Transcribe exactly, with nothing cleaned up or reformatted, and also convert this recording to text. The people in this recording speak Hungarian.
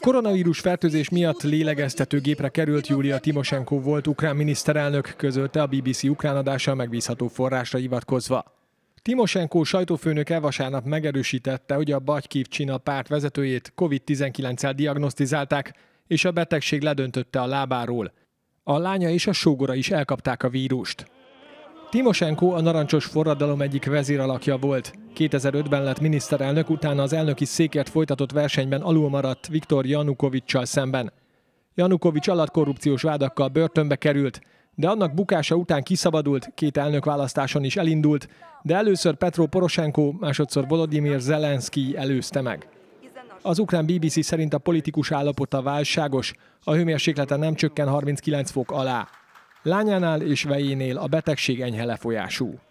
Koronavírus fertőzés miatt lélegeztetőgépre került Yulia Tymoshenko volt ukrán miniszterelnök, közölte a bé bé cé ukrán adással megbízható forrásra hivatkozva. Tymoshenko sajtófőnöke vasárnap megerősítette, hogy a Batykivcsina párt vezetőjét kovid tizenkilenccel diagnosztizálták, és a betegség ledöntötte a lábáról. A lánya és a sógora is elkapták a vírust. Tymoshenko a narancsos forradalom egyik vezéralakja volt. kétezer-ötben lett miniszterelnök, utána az elnöki székért folytatott versenyben alulmaradt Viktor Janukovycssal szemben. Janukovycs alatt korrupciós vádakkal börtönbe került, de annak bukása után kiszabadult, két elnökválasztáson is elindult, de először Petro Poroshenko, másodszor Volodymyr Zelenskyy előzte meg. Az ukrán bé bé cé szerint a politikus állapota válságos, a hőmérséklete nem csökken harminckilenc fok alá. Lányánál és vejénél a betegség enyhe lefolyású.